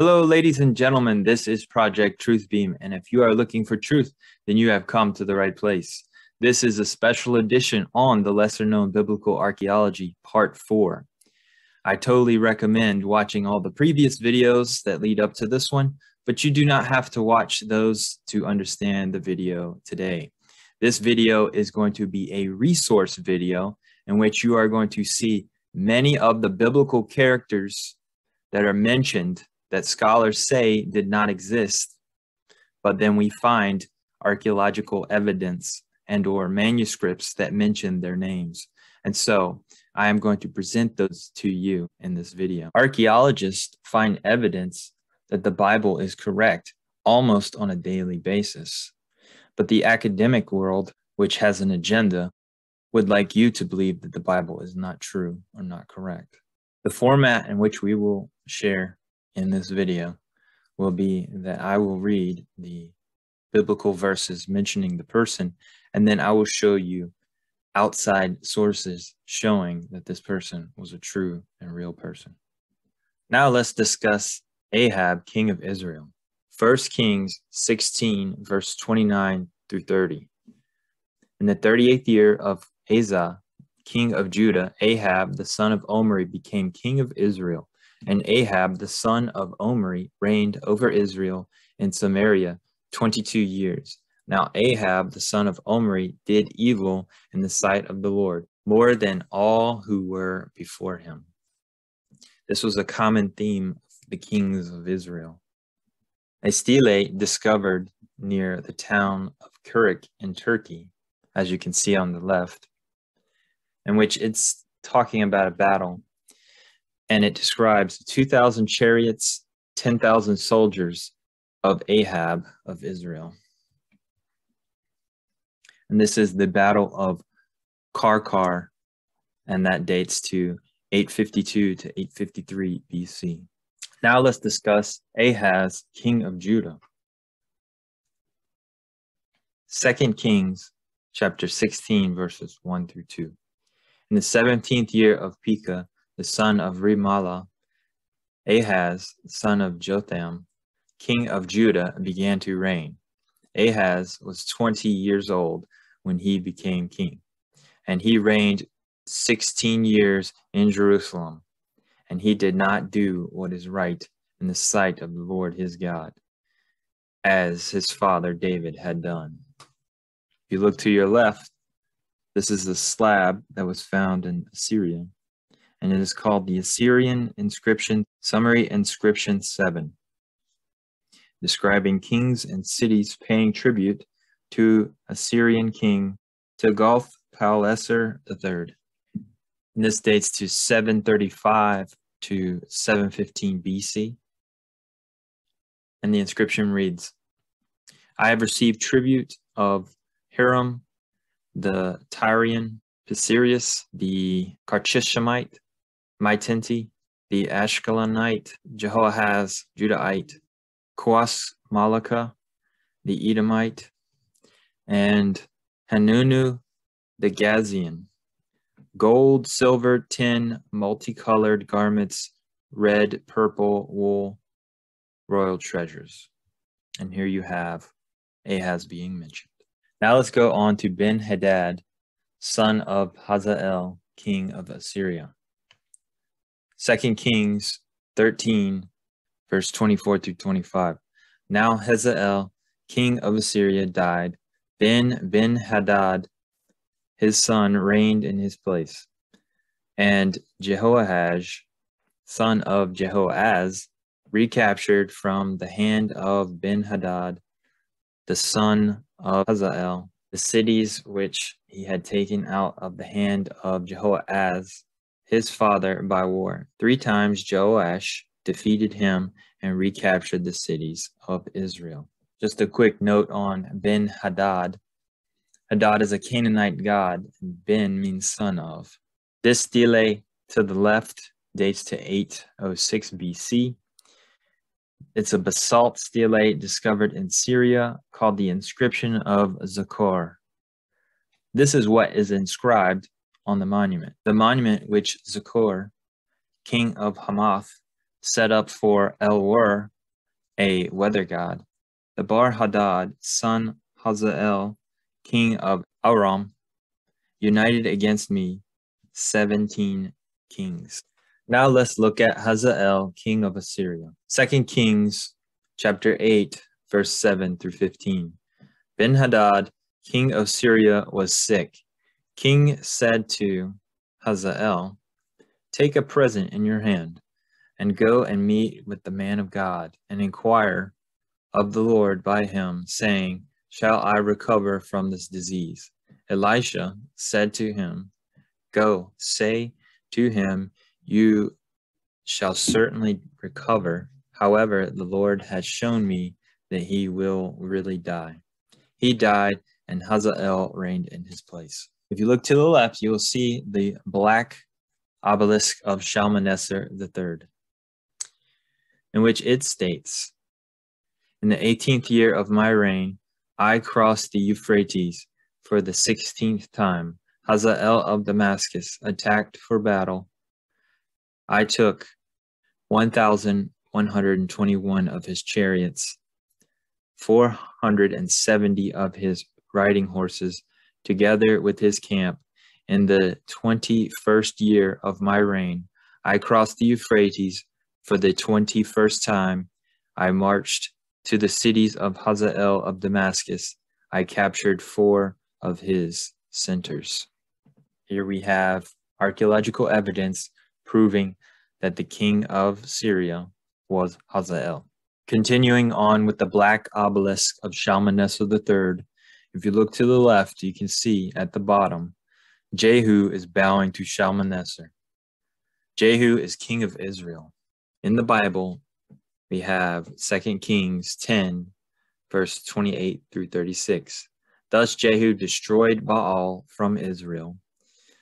Hello, ladies and gentlemen, this is Project Truth Beam, and if you are looking for truth, then you have come to the right place. This is a special edition on the lesser-known biblical archaeology, part 4. I totally recommend watching all the previous videos that lead up to this one, but you do not have to watch those to understand the video today. This video is going to be a resource video in which you are going to see many of the biblical characters that are mentioned that scholars say did not exist, but then we find archaeological evidence and or manuscripts that mention their names. And so I am going to present those to you in this video. Archaeologists find evidence that the Bible is correct almost on a daily basis, but the academic world, which has an agenda, would like you to believe that the Bible is not true or not correct. The format in which we will share in this video will be that I will read the biblical verses mentioning the person, and then I will show you outside sources showing that this person was a true and real person. Now let's discuss Ahab, king of Israel. 1 Kings 16, verse 29 through 30. In the 38th year of Asa, king of Judah, Ahab, the son of Omri, became king of Israel. And Ahab, the son of Omri, reigned over Israel in Samaria 22 years. Now Ahab, the son of Omri, did evil in the sight of the Lord, more than all who were before him. This was a common theme of the kings of Israel. A stele discovered near the town of Kurik in Turkey, as you can see on the left, in which it's talking about a battle. And it describes 2,000 chariots, 10,000 soldiers of Ahab of Israel. And this is the battle of Carcar, and that dates to 852 to 853 BC. Now let's discuss Ahaz, king of Judah. 2 Kings chapter 16, verses 1 through 2. In the 17th year of Pekah, the son of Rimalah, Ahaz, son of Jotham, king of Judah, began to reign. Ahaz was 20 years old when he became king, and he reigned 16 years in Jerusalem, and he did not do what is right in the sight of the Lord his God, as his father David had done. If you look to your left, this is a slab that was found in Assyria, and it is called the Assyrian Inscription, Summary Inscription 7, describing kings and cities paying tribute to Assyrian king Tiglath-Pileser III. And this dates to 735 to 715 BC. And the inscription reads, I have received tribute of Hiram, the Tyrian, Pisirius, the Karchishamite, Mytenti, the Ashkelonite, Jehoahaz, Judahite, Kuas Malaka, the Edomite, and Hanunu, the Gazian. Gold, silver, tin, multicolored garments, red, purple, wool, royal treasures. And here you have Ahaz being mentioned. Now let's go on to Ben-Hadad, son of Hazael, king of Assyria. 2 Kings 13, verse 24 through 25. Now Hazael, king of Assyria, died. Then Ben-Hadad, his son, reigned in his place. And Jehoahaz, son of Jehoahaz, recaptured from the hand of Ben-Hadad, the son of Hazael, the cities which he had taken out of the hand of Jehoahaz, his father, by war. 3 times Joash defeated him and recaptured the cities of Israel. Just a quick note on Ben-Hadad. Hadad is a Canaanite god, and Ben means son of. This stele to the left dates to 806 BC. It's a basalt stele discovered in Syria called the inscription of Zakor. This is what is inscribed on the monument. The monument which Zakor, king of Hamath, set up for El-Wer, a weather god. The Ben-Hadad, son Hazael, king of Aram, united against me 17 kings. Now let's look at Hazael, king of Assyria. 2 Kings chapter 8, verse 7 through 15. Ben-Hadad, king of Syria, was sick. King said to Hazael, "Take a present in your hand and go and meet with the man of God and inquire of the Lord by him, saying, 'Shall I recover from this disease?'" Elisha said to him, "Go, say to him, 'You shall certainly recover.'" However, the Lord has shown me that he will really die. He died, and Hazael reigned in his place. If you look to the left, you will see the black obelisk of Shalmaneser III, in which it states, "In the 18th year of my reign, I crossed the Euphrates for the 16th time. Hazael of Damascus attacked for battle. I took 1,121 of his chariots, 470 of his riding horses, together with his camp. In the 21st year of my reign, I crossed the Euphrates for the 21st time. I marched to the cities of Hazael of Damascus. I captured 4 of his centers." Here we have archaeological evidence proving that the king of Syria was Hazael. Continuing on with the black obelisk of Shalmaneser III, if you look to the left, you can see at the bottom, Jehu is bowing to Shalmaneser. Jehu is king of Israel. In the Bible, we have 2 Kings 10, verse 28 through 36. "Thus Jehu destroyed Baal from Israel.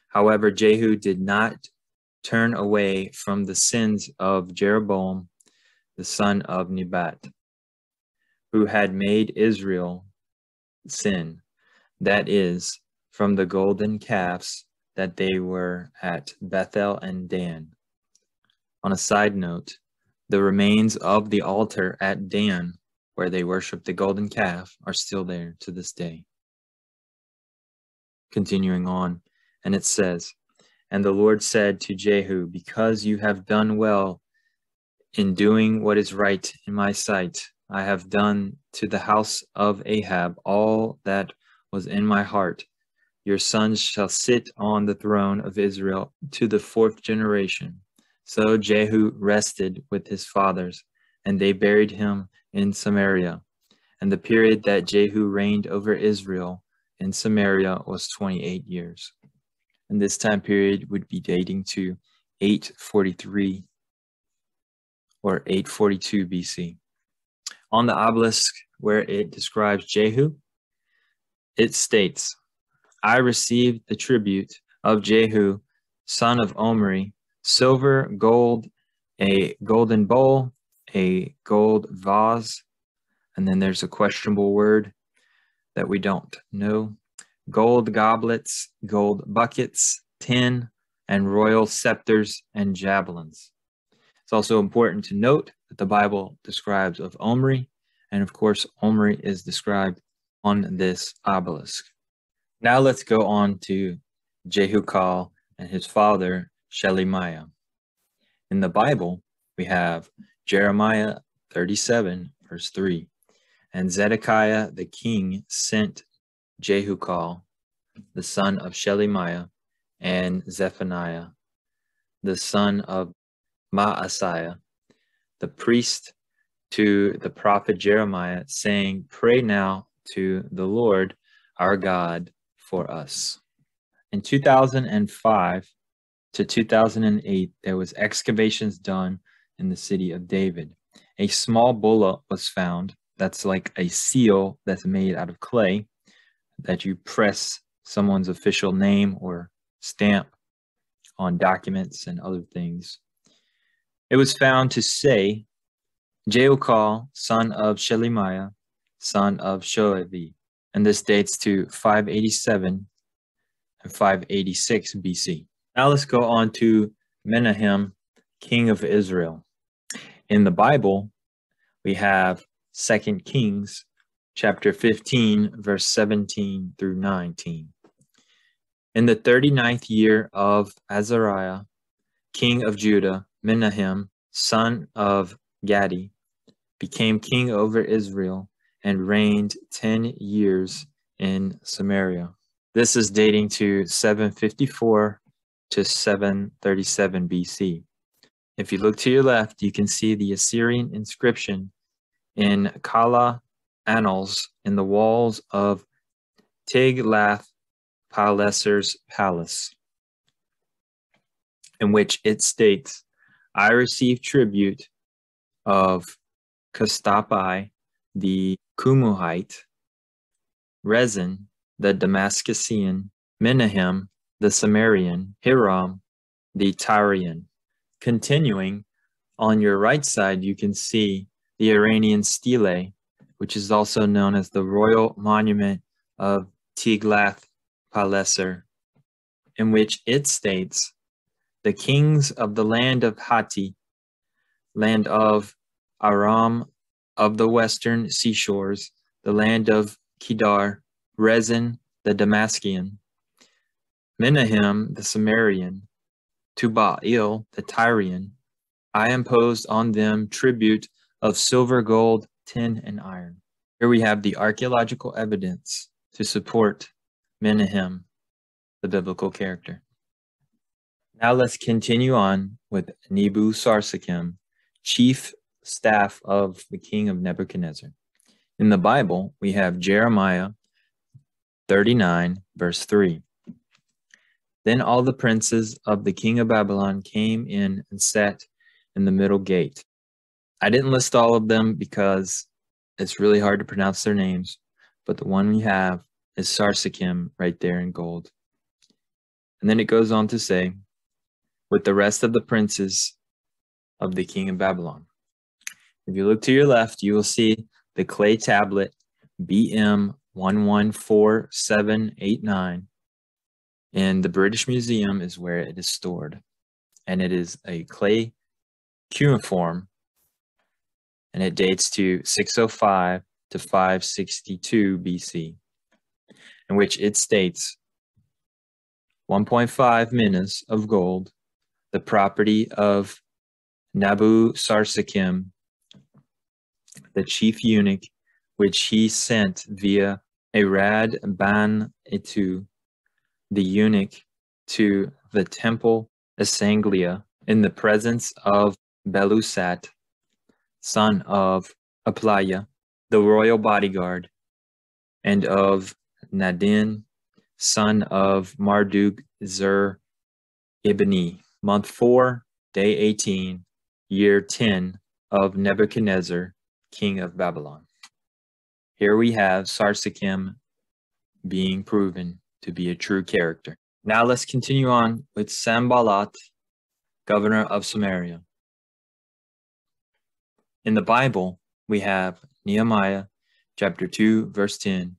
However, Jehu did not turn away from the sins of Jeroboam, the son of Nebat, who had made Israel sin, that is, from the golden calves that they were at Bethel and Dan." On a side note, the remains of the altar at Dan, where they worshiped the golden calf, are still there to this day. Continuing on, and it says, "And the Lord said to Jehu, 'Because you have done well in doing what is right in my sight, I have done to the house of Ahab all that was in my heart. Your sons shall sit on the throne of Israel to the 4th generation.' So Jehu rested with his fathers, and they buried him in Samaria. And the period that Jehu reigned over Israel in Samaria was 28 years." And this time period would be dating to 843 or 842 BC. On the obelisk where it describes Jehu, it states, "I received the tribute of Jehu, son of Omri, silver, gold, a golden bowl, a gold vase," and then there's a questionable word that we don't know, "gold goblets, gold buckets, tin, and royal scepters and javelins." It's also important to note that the Bible describes of Omri, and of course Omri is described on this obelisk. Now let's go on to Jehucal and his father Shelimiah. In the Bible, we have Jeremiah 37, verse 3, "And Zedekiah the king sent Jehucal, the son of Shelimiah, and Zephaniah, the son of Maaseiah, the priest, to the prophet Jeremiah, saying, 'Pray now to the Lord our God for us.'" In 2005 to 2008, there was excavations done in the city of David. A small bulla was found, that's like a seal that's made out of clay, that you press someone's official name or stamp on documents and other things. It was found to say, "Jehucal, son of Shelimiah, son of Shoavi," and this dates to 587 and 586 BC. Now let's go on to Menahem, king of Israel. in the Bible, we have 2 Kings chapter 15, verse 17 through 19. In the 39th year of Azariah, king of Judah, Menahem, son of Gadi, became king over Israel and reigned 10 years in Samaria. This is dating to 754 to 737 BC. If you look to your left, you can see the Assyrian inscription in Kala Annals in the walls of Tiglath-Pileser's palace, in which it states, I received tribute of Castapi, the Cumuhite, Rezin, the Damascusian, Menahem, the Samarian, Hiram, the Tyrian. Continuing, on your right side, you can see the Iranian stele, which is also known as the Royal Monument of Tiglath-Pileser, in which it states, the kings of the land of Hatti, land of Aram, of the western seashores, the land of Kedar, Rezin, the Damascian, Menahem, the Samarian, Tuba'il, the Tyrian, I imposed on them tribute of silver, gold, tin, and iron. Here we have the archaeological evidence to support Menahem, the biblical character. Now let's continue on with Nebu Sarsakim, chief staff of the king of Nebuchadnezzar. In the Bible, we have Jeremiah 39, verse 3. Then all the princes of the king of Babylon came in and sat in the middle gate. I didn't list all of them because it's really hard to pronounce their names, but the one we have is Sarsakim right there in gold. And then it goes on to say, with the rest of the princes of the king of Babylon. If you look to your left, you will see the clay tablet BM 114789. And the British Museum is where it is stored. And it is a clay cuneiform. And it dates to 605 to 562 BC, in which it states 1.5 minas of gold, the property of Nebu-Sarsakim, the chief eunuch, which he sent via Arad Ban-Itu, the eunuch, to the temple Asanglia in the presence of Belusat, son of Aplaya, the royal bodyguard, and of Nadin, son of Marduk Zer Ibni, month 4, day 18, year 10 of Nebuchadnezzar, king of Babylon. Here we have Sarsakim being proven to be a true character. Now let's continue on with Sanballat, governor of Samaria. In the Bible, we have Nehemiah chapter 2, verse 10,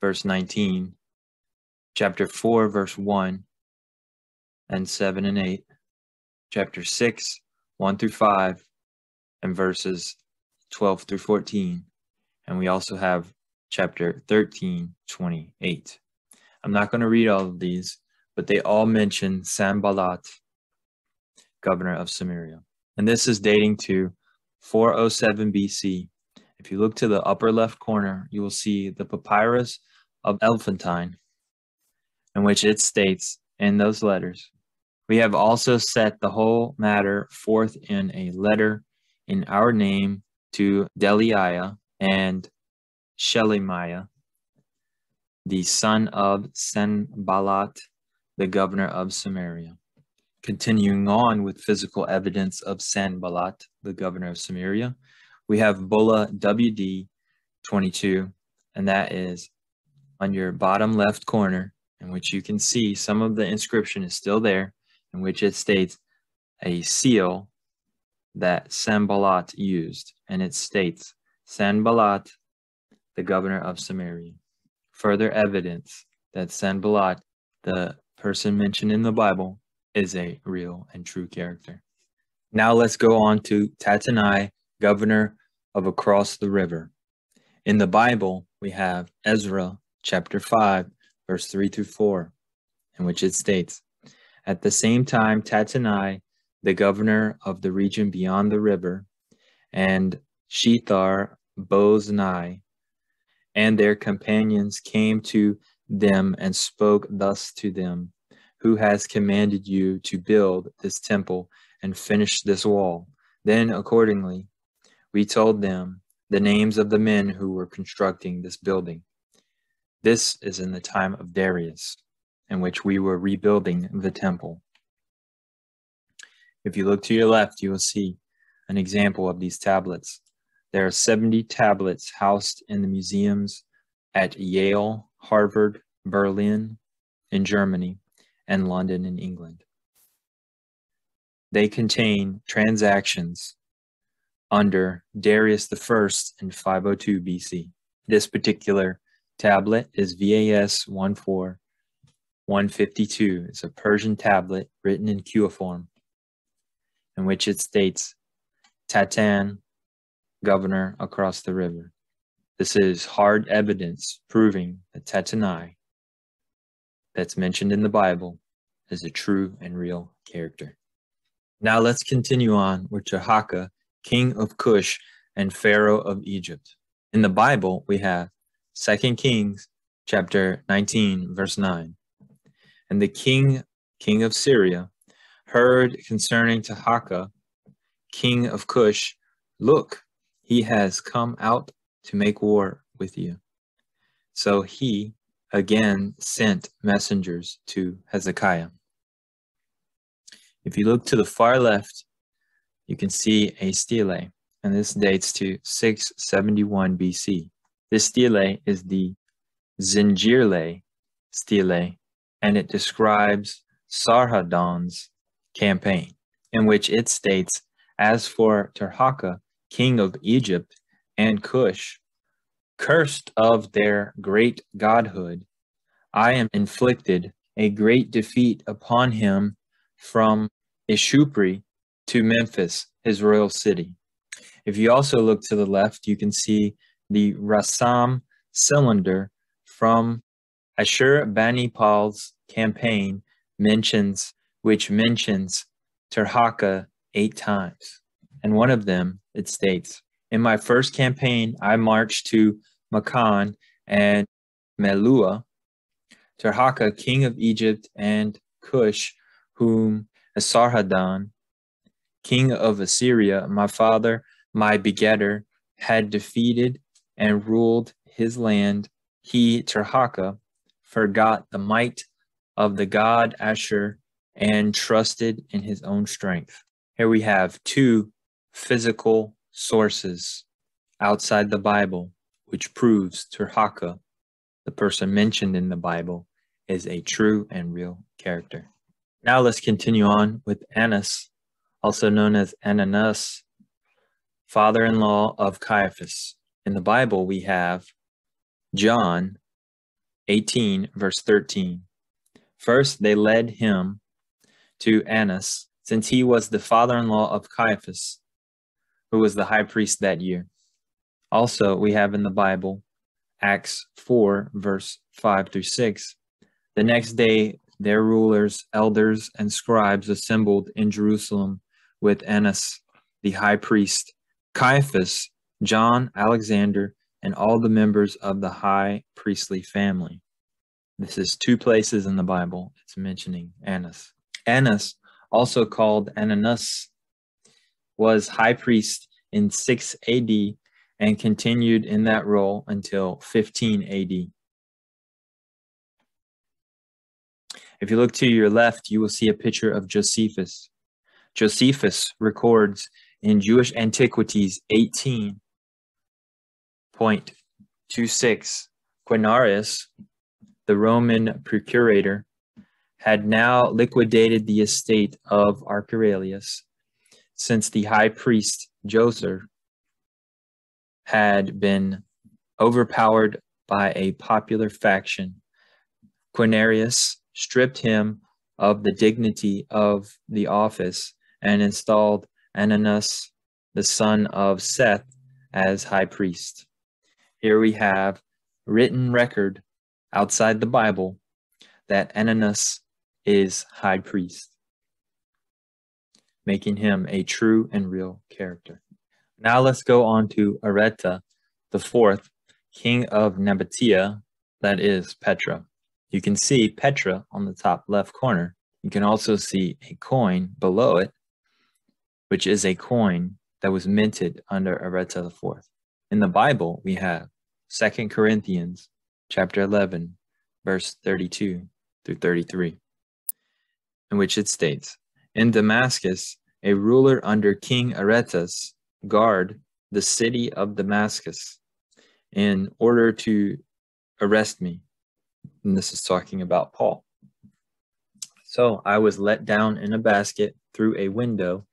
verse 19, chapter 4, verse 1 and 7 and 8, chapter 6, 1 through 5, and verses 12 through 14. And we also have chapter 13, 28. I'm not going to read all of these, but they all mention Sanballat, governor of Samaria. And this is dating to 407 BC. If you look to the upper left corner, you will see the papyrus of Elephantine, in which it states in those letters, we have also set the whole matter forth in a letter in our name to Deliah and Shelimiah, the son of Sanballat, the governor of Samaria. Continuing on with physical evidence of Sanballat, the governor of Samaria, we have Bulla WD 22, and that is on your bottom left corner, in which you can see some of the inscription is still there, in which it states a seal that Sanballat used, and it states Sanballat, the governor of Samaria. Further evidence that Sanballat, the person mentioned in the Bible, is a real and true character. Now let's go on to Tattenai, governor of across the river. In the Bible, we have Ezra chapter 5, verse 3-4, in which it states, "At the same time, Tattenai, the governor of the region beyond the river, and Shethar Boznai, and their companions came to them and spoke thus to them, who has commanded you to build this temple and finish this wall?" Then accordingly, we told them the names of the men who were constructing this building. This is in the time of Darius, in which we were rebuilding the temple. If you look to your left, you will see an example of these tablets. There are 70 tablets housed in the museums at Yale, Harvard, Berlin in Germany, and London in England. They contain transactions under Darius I in 502 BC. This particular tablet is VAS 14152. It's a Persian tablet written in cuneiform, in which it states, "Tatan, governor across the river." This is hard evidence proving that Tattenai, that's mentioned in the Bible, is a true and real character. Now let's continue on with Jehaka, king of Cush and pharaoh of Egypt. In the Bible, we have 2 Kings chapter 19, verse 9. "And the king of Syria, heard concerning Jehaka, king of Cush, look, he has come out to make war with you. So he again sent messengers to Hezekiah." If you look to the far left, you can see a stele, and this dates to 671 BC. This stele is the Zinjirle stele, and it describes Sarhadon's campaign, in which it states, "As for Tirhaka, king of Egypt and Cush, cursed of their great godhood, I am inflicted a great defeat upon him from Ishupri to Memphis, his royal city." If you also look to the left, you can see the Rasam cylinder from Ashurbanipal's campaign, which mentions Tirhaka 8 times. And one of them, it states, "In my first campaign, I marched to Makan and Melua, Tirhaka, king of Egypt and Cush, whom Esarhaddon, king of Assyria, my father, my begetter, had defeated and ruled his land. He, Tirhaka, forgot the might of the god Ashur and trusted in his own strength." Here we have two physical sources outside the Bible, which proves Tirhaka, the person mentioned in the Bible, is a true and real character. Now let's continue on with Annas, also known as Ananus, father-in-law of Caiaphas. In the Bible, we have John 18, verse 13. "First, they led him to Annas, since he was the father-in-law of Caiaphas, who was the high priest that year." Also, we have in the Bible, Acts 4, verse 5-6. "The next day, their rulers, elders, and scribes assembled in Jerusalem with Annas, the high priest, Caiaphas, John, Alexander, and all the members of the high priestly family." This is two places in the Bible it's mentioning Annas. Annas, also called Ananus, was high priest in 6 AD and continued in that role until 15 AD. If you look to your left, you will see a picture of Josephus. Josephus records in Jewish Antiquities 18.26, Quinarius, the Roman procurator, had now liquidated the estate of Archelaus, since the high priest Joser had been overpowered by a popular faction. Quinarius stripped him of the dignity of the office and installed Ananas, the son of Seth, as high priest. Here we have written record outside the Bible that Ananas is high priest, making him a true and real character. Now let's go on to Areta, the fourth, king of Nabatea, that is Petra. You can see Petra on the top left corner. You can also see a coin below it, which is a coin that was minted under Areta IV. In the Bible, we have 2 Corinthians chapter 11, verse 32 through 33, in which it states, "In Damascus, a ruler under King Aretas guard the city of Damascus in order to arrest me." And this is talking about Paul. "So I was let down in a basket through a window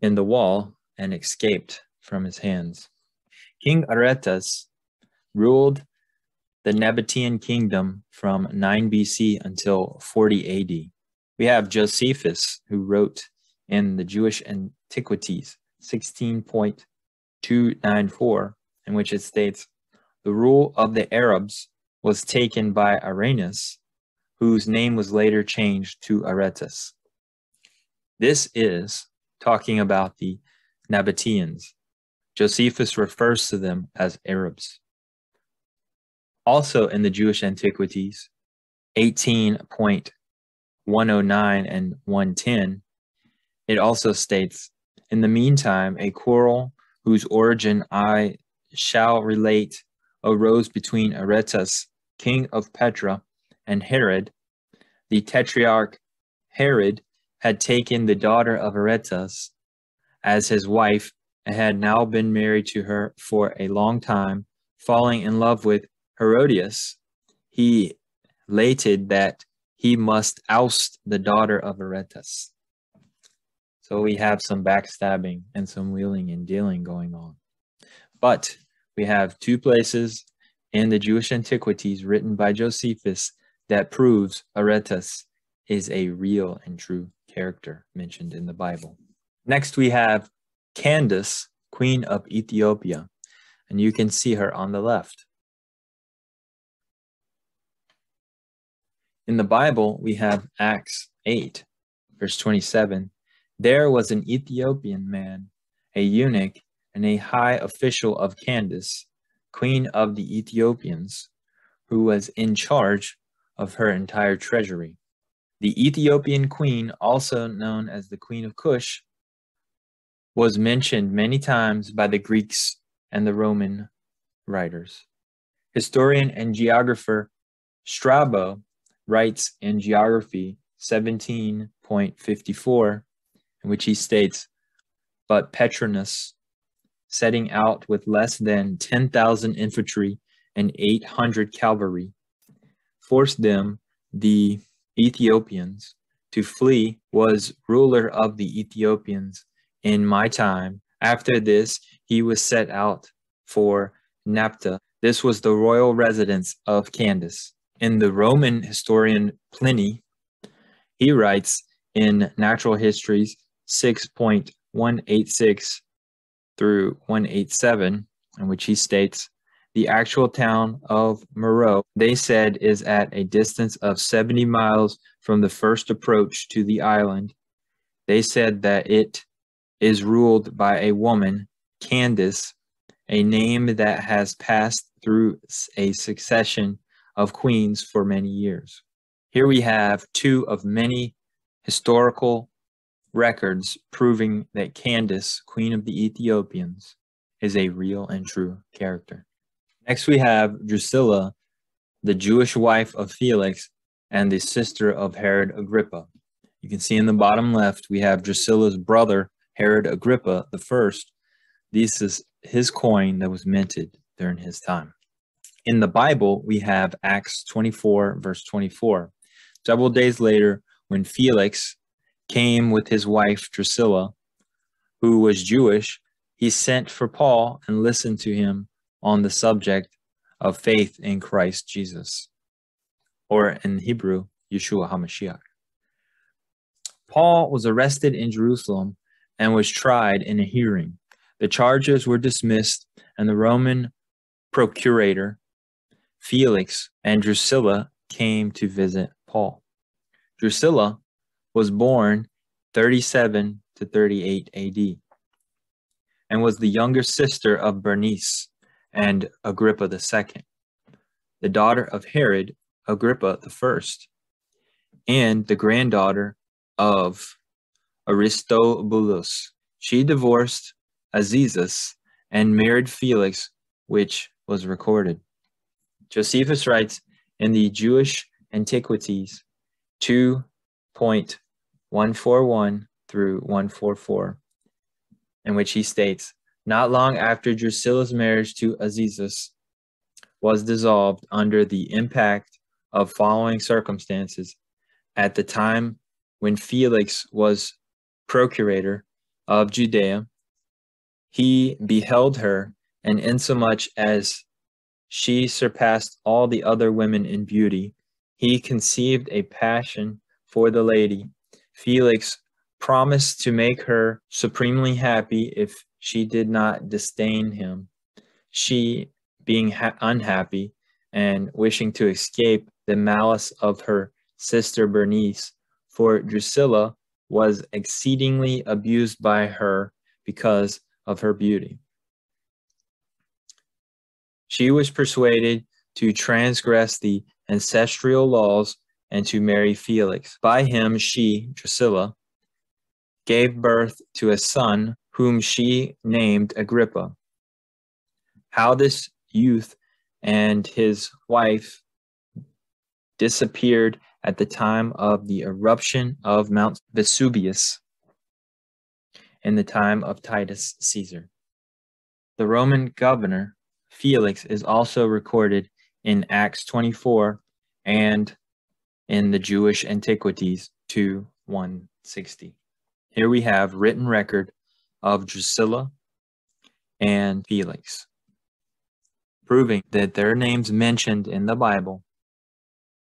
in the wall and escaped from his hands." King Aretas ruled the Nabatean kingdom from 9 BC until 40 AD. We have Josephus, who wrote in the Jewish Antiquities 16.294, in which it states, "The rule of the Arabs was taken by Irenaeus, whose name was later changed to Aretas." This is talking about the Nabateans. Josephus refers to them as Arabs. Also in the Jewish Antiquities 18.109 and 110, it also states, "In the meantime, a quarrel whose origin I shall relate arose between Aretas, king of Petra, and Herod. The tetrarch Herod had taken the daughter of Aretas as his wife and had now been married to her for a long time. Falling in love with Herodias, he lated that he must oust the daughter of Aretas." So we have some backstabbing and some wheeling and dealing going on. But we have two places in the Jewish Antiquities written by Josephus that proves Aretas is a real and true character mentioned in the Bible. Next we have Candace, queen of Ethiopia, and you can see her on the left. In the Bible, we have Acts 8, verse 27. "There was an Ethiopian man, a eunuch, and a high official of Candace, queen of the Ethiopians, who was in charge of her entire treasury. The Ethiopian queen, also known as the Queen of Cush, was mentioned many times by the Greeks and the Roman writers." Historian and geographer Strabo writes in Geography 17.54, in which he states, "But Petronus, setting out with less than 10,000 infantry and 800 cavalry, forced them, the Ethiopians, to flee, was ruler of the Ethiopians in my time. After this, he was set out for Naphtha. This was the royal residence of Candace." In the Roman historian Pliny, he writes in Natural Histories 6.186 through 187, in which he states, "The actual town of Meroe, they said, is at a distance of 70 miles from the first approach to the island. They said that it is ruled by a woman, Candace, a name that has passed through a succession of queens for many years." Here we have two of many historical records proving that Candace, queen of the Ethiopians, is a real and true character. Next we have Drusilla, the Jewish wife of Felix and the sister of Herod Agrippa. You can see in the bottom left we have Drusilla's brother, Herod Agrippa I. This is his coin that was minted during his time. In the Bible, we have Acts 24, verse 24. "Several days later, when Felix came with his wife Drusilla, who was Jewish, he sent for Paul and listened to him on the subject of faith in Christ Jesus," or in Hebrew, Yeshua HaMashiach. Paul was arrested in Jerusalem and was tried in a hearing. The charges were dismissed, and the Roman procurator, Felix, and Drusilla came to visit Paul. Drusilla was born 37 to 38 AD and was the younger sister of Bernice and Agrippa II, the daughter of Herod Agrippa I, and the granddaughter of Aristobulus. She divorced Azizus and married Felix, which was recorded. Josephus writes in the Jewish Antiquities 2.141 through 144, in which he states, not long after Drusilla's marriage to Azizus was dissolved under the impact of following circumstances, at the time when Felix was procurator of Judea, he beheld her, and insomuch as she surpassed all the other women in beauty, he conceived a passion for the lady. Felix promised to make her supremely happy if she did not disdain him. She, being unhappy and wishing to escape the malice of her sister Bernice, for Drusilla was exceedingly abused by her because of her beauty, she was persuaded to transgress the ancestral laws and to marry Felix. By him she, Drusilla, gave birth to a son whom she named Agrippa. How this youth and his wife disappeared at the time of the eruption of Mount Vesuvius in the time of Titus Caesar. The Roman governor, Felix, is also recorded in Acts 24 and in the Jewish Antiquities 2:160. Here we have written record of Drusilla and Felix, proving that their names mentioned in the Bible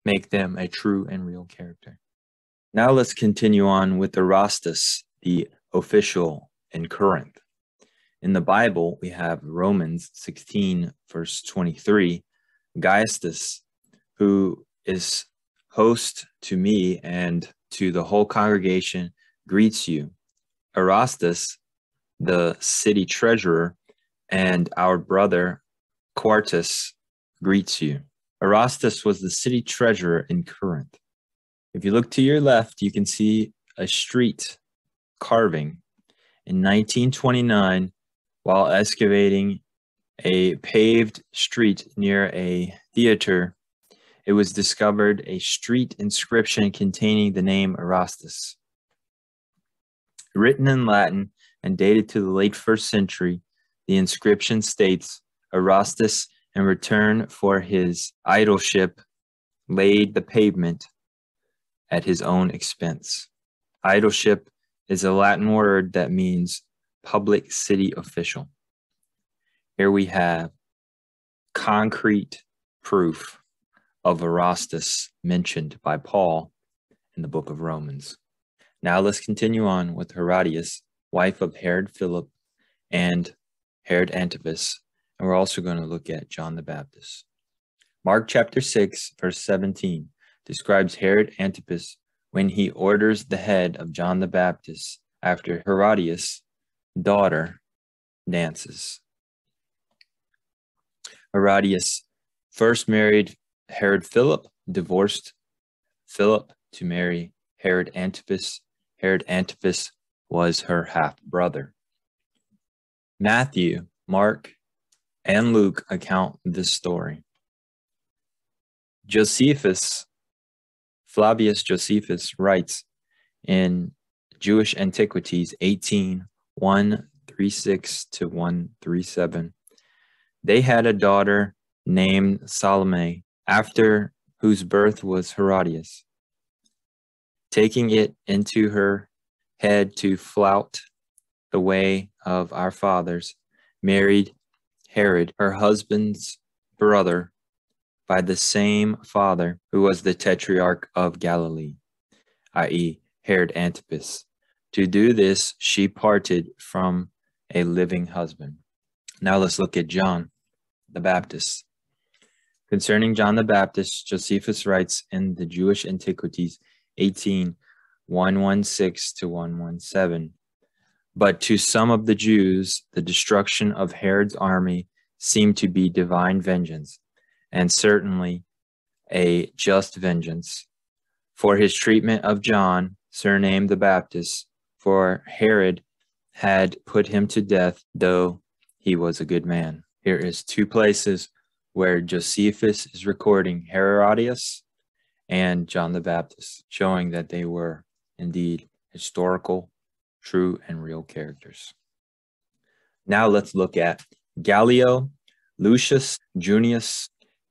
make them a true and real character. Now let's continue on with the Rostus, the official in Corinth. In the Bible, we have Romans 16, verse 23, Gaius, who is host to me and to the whole congregation, greets you. Erastus, the city treasurer, and our brother Quartus greets you. Erastus was the city treasurer in Corinth. If you look to your left, you can see a street carving. In 1929, while excavating a paved street near a theater, it was discovered a street inscription containing the name Erastus. Written in Latin and dated to the late 1st century, the inscription states, Erastus, in return for his idolship, laid the pavement at his own expense. Idolship is a Latin word that means public city official. Here we have concrete proof of Erastus mentioned by Paul in the book of Romans. Now let's continue on with Herodias, wife of Herod Philip and Herod Antipas, and we're also going to look at John the Baptist. Mark chapter 6, verse 17 describes Herod Antipas when he orders the head of John the Baptist after Herodias' daughter dances. Herodias first married Herod Philip, divorced Philip to marry Herod Antipas. Herod Antipas was her half-brother. Matthew, Mark, and Luke account this story. Josephus, Flavius Josephus, writes in Jewish Antiquities 18, 136 to 137, they had a daughter named Salome, after whose birth was Herodias, taking it into her head to flout the way of our fathers, married Herod, her husband's brother, by the same father who was the tetrarch of Galilee, i.e. Herod Antipas, To do this, she parted from a living husband. Now let's look at John the Baptist. Concerning John the Baptist, Josephus writes in the Jewish Antiquities 18, 116 to 117. But to some of the Jews, the destruction of Herod's army seemed to be divine vengeance, and certainly a just vengeance, for his treatment of John, surnamed the Baptist, for Herod had put him to death, though he was a good man. Here is two places where Josephus is recording Herodias and John the Baptist, showing that they were indeed historical, true, and real characters. Now let's look at Gallio, Lucius Junius,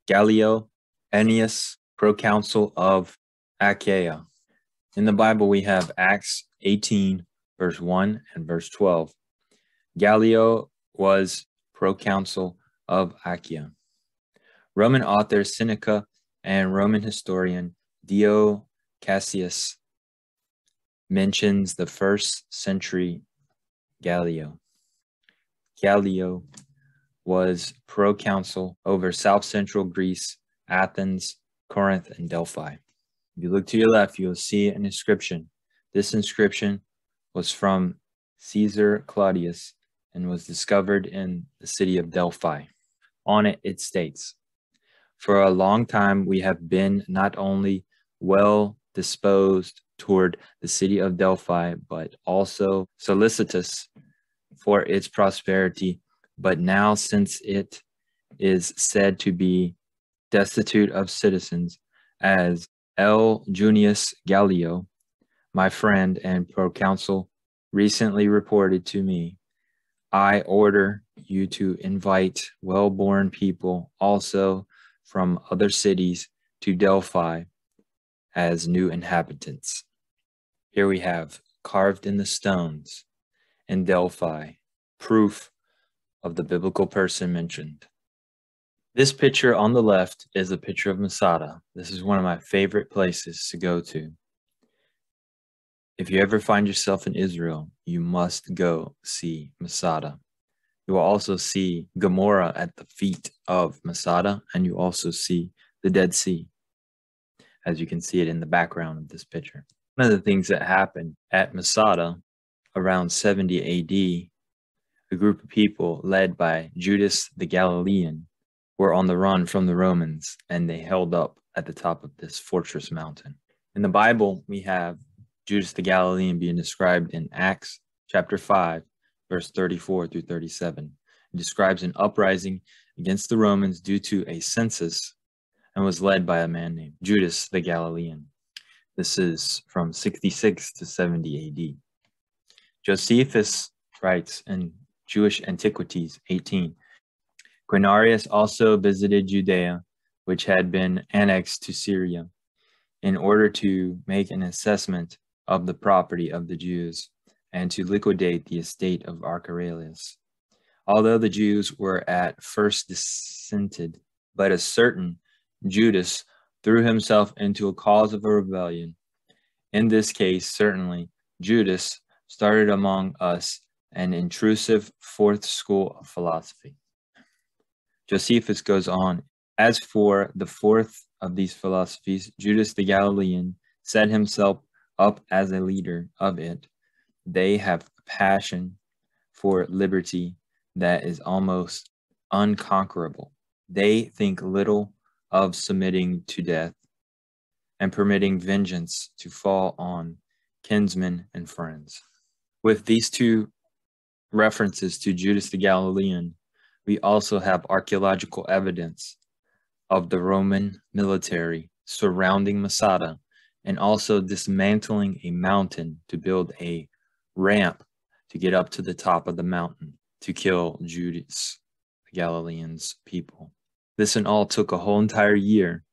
Gallio, Ennius, proconsul of Achaia. In the Bible, we have Acts 18, verse 1 and verse 12. Gallio was proconsul of Achaia. Roman author Seneca and Roman historian Dio Cassius mentions the first century Gallio. Gallio was proconsul over south central Greece, Athens, Corinth, and Delphi. If you look to your left, you'll see an inscription. This inscription was from Caesar Claudius and was discovered in the city of Delphi. On it, it states, "For a long time we have been not only well disposed toward the city of Delphi, but also solicitous for its prosperity. But now, since it is said to be destitute of citizens, as L. Junius Gallio, my friend and proconsul, recently reported to me, I order you to invite well-born people also from other cities to Delphi as new inhabitants." Here we have, carved in the stones in Delphi, proof of the biblical person mentioned. This picture on the left is a picture of Masada. This is one of my favorite places to go to. If you ever find yourself in Israel, you must go see Masada. You will also see Gomorrah at the feet of Masada, and you also see the Dead Sea, as you can see it in the background of this picture. One of the things that happened at Masada around 70 AD, a group of people led by Judas the Galilean were on the run from the Romans, and they held up at the top of this fortress mountain. In the Bible, we have Judas the Galilean being described in Acts chapter 5, verse 34 through 37. It describes an uprising against the Romans due to a census and was led by a man named Judas the Galilean. This is from 66 to 70 AD. Josephus writes in Jewish Antiquities 18, Quinarius also visited Judea, which had been annexed to Syria, in order to make an assessment of the property of the Jews and to liquidate the estate of Archelaus. Although the Jews were at first dissented, but a certain Judas threw himself into a cause of a rebellion. In this case, certainly, Judas started among us an intrusive fourth school of philosophy. Josephus goes on, as for the fourth of these philosophies, Judas the Galilean set himself up as a leader of it. They have a passion for liberty that is almost unconquerable. They think little of submitting to death and permitting vengeance to fall on kinsmen and friends. With these two references to Judas the Galilean, we also have archaeological evidence of the Roman military surrounding Masada and also dismantling a mountain to build a ramp to get up to the top of the mountain to kill Judas the Galilean's people. This in all took a whole entire year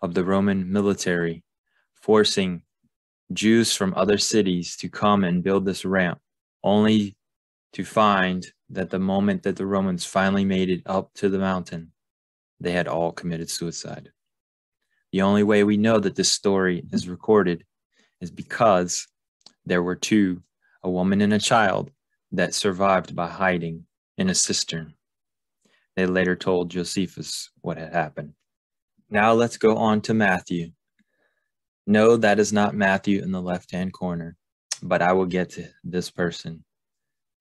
of the Roman military forcing Jews from other cities to come and build this ramp, only to find that the moment that the Romans finally made it up to the mountain, they had all committed suicide. The only way we know that this story is recorded is because there were two a woman and a child that survived by hiding in a cistern. They later told Josephus what had happened. Now let's go on to Matthew. No, that is not Matthew in the left-hand corner, but I will get to this person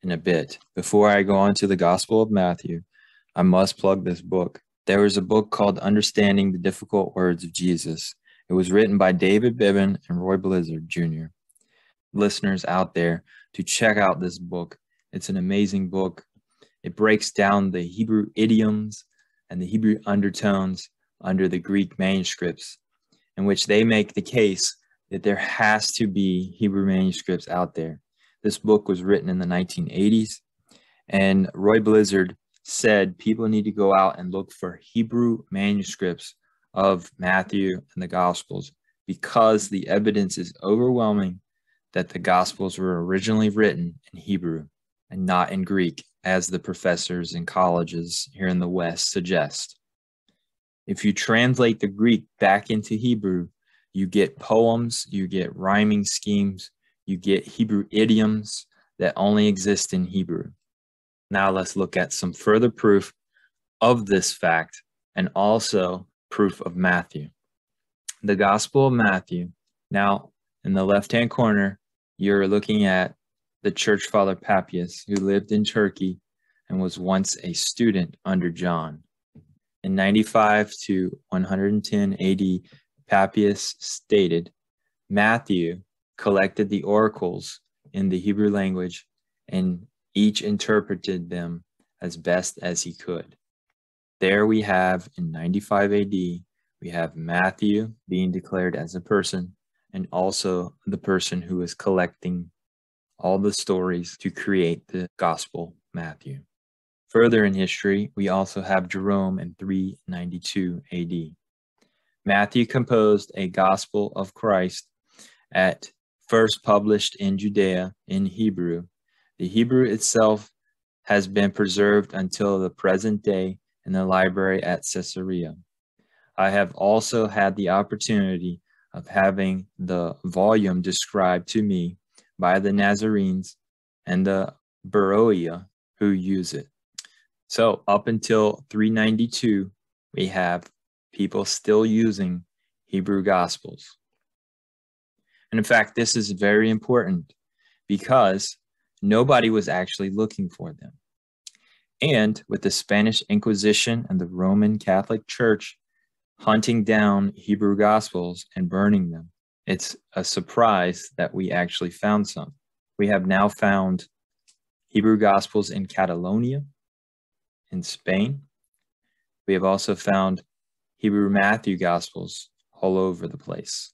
in a bit. Before I go on to the Gospel of Matthew, I must plug this book. There was a book called Understanding the Difficult Words of Jesus. It was written by David Bibbon and Roy Blizzard, Jr. Listeners out there, to check out this book. It's an amazing book. It breaks down the Hebrew idioms and the Hebrew undertones under the Greek manuscripts, in which they make the case that there has to be Hebrew manuscripts out there. This book was written in the 1980s, and Roy Blizzard said people need to go out and look for Hebrew manuscripts of Matthew and the Gospels, because the evidence is overwhelming that the Gospels were originally written in Hebrew and not in Greek, as the professors and colleges here in the West suggest. If you translate the Greek back into Hebrew, you get poems, you get rhyming schemes, you get Hebrew idioms that only exist in Hebrew. Now let's look at some further proof of this fact, and also proof of Matthew. The Gospel of Matthew. Now, in the left-hand corner, you're looking at the church father Papias, who lived in Turkey and was once a student under John. In 95 to 110 AD, Papias stated, Matthew collected the oracles in the Hebrew language and each interpreted them as best as he could. There we have, in 95 AD, we have Matthew being declared as a person, and also the person who is collecting all the stories to create the Gospel Matthew. Further in history, we also have Jerome in 392 AD. Matthew composed a Gospel of Christ at first published in Judea in Hebrew. The Hebrew itself has been preserved until the present day in the library at Caesarea. I have also had the opportunity of having the volume described to me by the Nazarenes and the Beroea who use it. So up until 392, we have people still using Hebrew Gospels. And in fact, this is very important because nobody was actually looking for them. And with the Spanish Inquisition and the Roman Catholic Church hunting down Hebrew Gospels and burning them, it's a surprise that we actually found some. We have now found Hebrew Gospels in Catalonia, in Spain. We have also found Hebrew Matthew Gospels all over the place.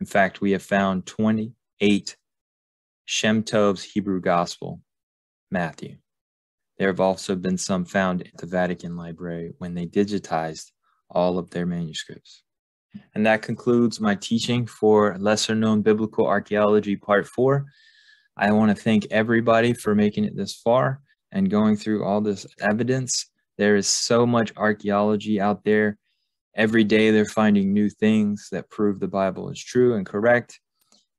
In fact, we have found 28 Shem Tov's Hebrew Gospel, Matthew. There have also been some found at the Vatican Library when they digitized all of their manuscripts. And that concludes my teaching for Lesser Known Biblical Archaeology Part 4. I want to thank everybody for making it this far and going through all this evidence. There is so much archaeology out there. Every day they're finding new things that prove the Bible is true and correct.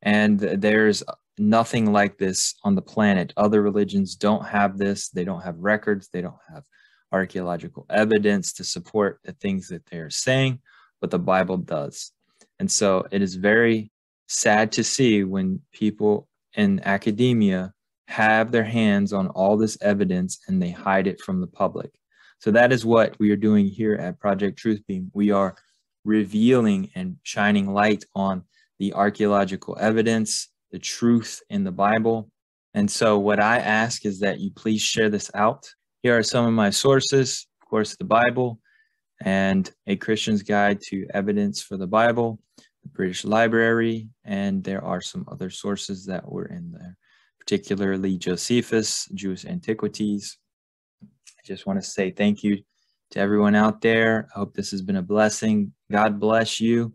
And there's nothing like this on the planet. Other religions don't have this. They don't have records. They don't have archaeological evidence to support the things that they're saying, but the Bible does. And so it is very sad to see when people in academia have their hands on all this evidence and they hide it from the public. So that is what we are doing here at Project Truth Beam. We are revealing and shining light on the archaeological evidence, the truth in the Bible. And so what I ask is that you please share this out. Here are some of my sources, of course, the Bible and A Christian's Guide to Evidence for the Bible, the British Library, and there are some other sources that were in there, particularly Josephus, Jewish Antiquities. I just want to say thank you to everyone out there. I hope this has been a blessing. God bless you,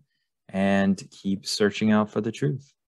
and keep searching out for the truth.